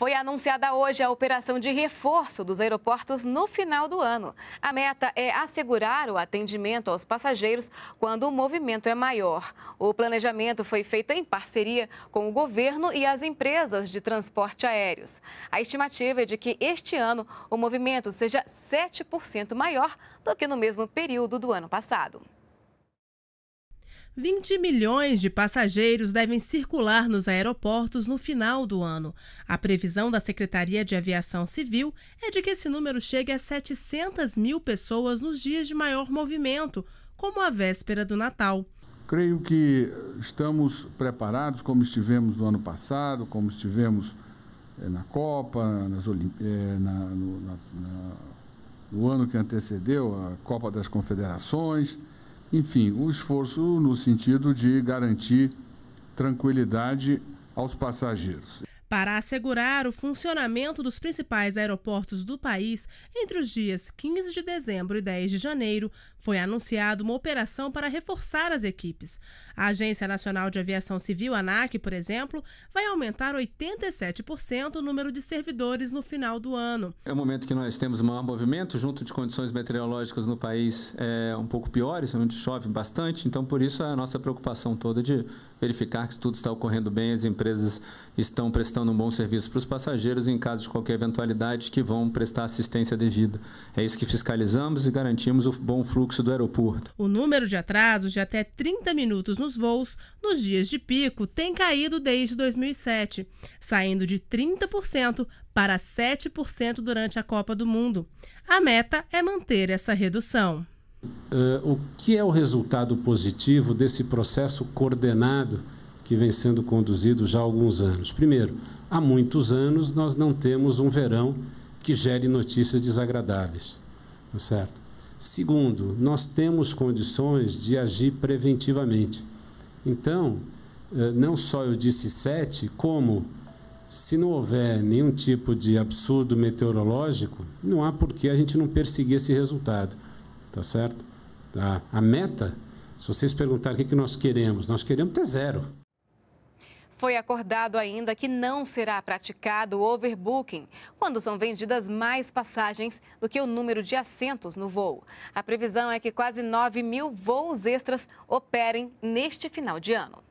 Foi anunciada hoje a operação de reforço dos aeroportos no final do ano. A meta é assegurar o atendimento aos passageiros quando o movimento é maior. O planejamento foi feito em parceria com o governo e as empresas de transporte aéreos. A estimativa é de que este ano o movimento seja 7% maior do que no mesmo período do ano passado. 20 milhões de passageiros devem circular nos aeroportos no final do ano. A previsão da Secretaria de Aviação Civil é de que esse número chegue a 700 mil pessoas nos dias de maior movimento, como a véspera do Natal. Creio que estamos preparados, como estivemos no ano passado, como estivemos na Copa, no ano que antecedeu a Copa das Confederações. Enfim, o esforço no sentido de garantir tranquilidade aos passageiros. Para assegurar o funcionamento dos principais aeroportos do país, entre os dias 15 de dezembro e 10 de janeiro, foi anunciada uma operação para reforçar as equipes. A Agência Nacional de Aviação Civil, ANAC, por exemplo, vai aumentar 87% o número de servidores no final do ano. É um momento que nós temos maior movimento, junto de condições meteorológicas no país um pouco piores, onde chove bastante, então por isso a nossa preocupação toda de verificar que tudo está ocorrendo bem, as empresas estão prestando um bom serviço para os passageiros e, em caso de qualquer eventualidade, que vão prestar assistência devida. É isso que fiscalizamos e garantimos o bom fluxo do aeroporto. O número de atrasos de até 30 minutos nos voos, nos dias de pico, tem caído desde 2007, saindo de 30% para 7% durante a Copa do Mundo. A meta é manter essa redução. O que é o resultado positivo desse processo coordenado que vem sendo conduzido já há alguns anos? Primeiro, há muitos anos nós não temos um verão que gere notícias desagradáveis, tá certo? Segundo, nós temos condições de agir preventivamente. Então, não só eu disse 7, como se não houver nenhum tipo de absurdo meteorológico, não há por que a gente não perseguir esse resultado. Tá certo? A meta, se vocês perguntarem o que nós queremos, ter zero. Foi acordado ainda que não será praticado o overbooking, quando são vendidas mais passagens do que o número de assentos no voo. A previsão é que quase 9 mil voos extras operem neste final de ano.